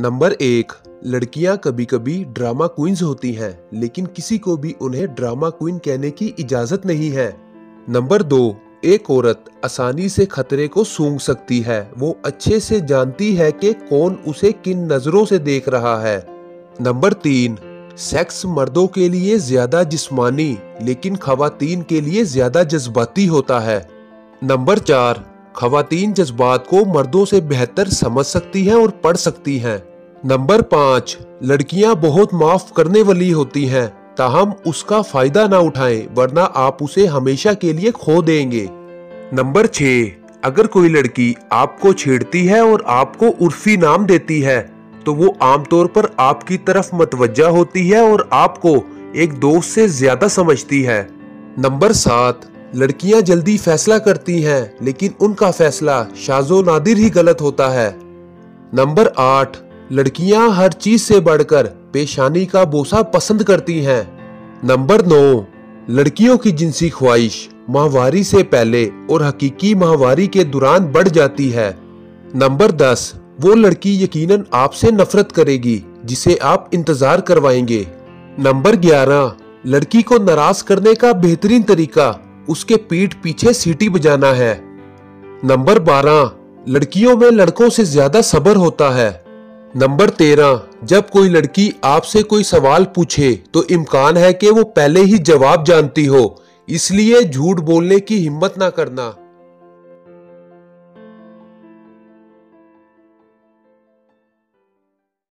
Number 1। लड़कियां कभी कभी ड्रामा क्वींस होती हैं, लेकिन किसी को भी उन्हें ड्रामा क्वीन कहने की इजाजत नहीं है। नंबर 2। एक औरत आसानी से खतरे को सूंघ सकती है, वो अच्छे से जानती है कि कौन उसे किन नजरों से देख रहा है। नंबर 3। सेक्स मर्दों के लिए ज्यादा जिस्मानी, लेकिन खवातीन के लिए ज्यादा जज्बाती होता है। नंबर 4। खवातीन जज्बात को मर्दों से बेहतर समझ सकती हैं और पढ़ सकती हैं। नंबर 5। लड़कियां बहुत माफ करने वाली होती हैं, ताहम उसका फायदा ना उठाएं, वरना आप उसे हमेशा के लिए खो देंगे। नंबर 6। अगर कोई लड़की आपको छेड़ती है और आपको उर्फी नाम देती है, तो वो आमतौर पर आपकी तरफ मतवज्जा होती है और आपको एक दोस्त से ज्यादा समझती है। नंबर 7। लड़कियां जल्दी फैसला करती हैं, लेकिन उनका फैसला शाजो नादिर ही गलत होता है। नंबर 8। लड़कियां हर चीज से बढ़कर पेशानी का बोसा पसंद करती हैं। नंबर 9। लड़कियों की जिनसी ख्वाहिश माहवारी से पहले और हकीकी माहवारी के दौरान बढ़ जाती है। नंबर 10। वो लड़की यकीनन आपसे नफरत करेगी, जिसे आप इंतजार करवाएंगे। नंबर 11। लड़की को नाराज करने का बेहतरीन तरीका उसके पीठ पीछे सीटी बजाना है। नंबर 12। लड़कियों में लड़कों से ज्यादा सब्र होता है। नंबर 13। जब कोई लड़की आपसे कोई सवाल पूछे, तो इम्कान है कि वो पहले ही जवाब जानती हो, इसलिए झूठ बोलने की हिम्मत ना करना।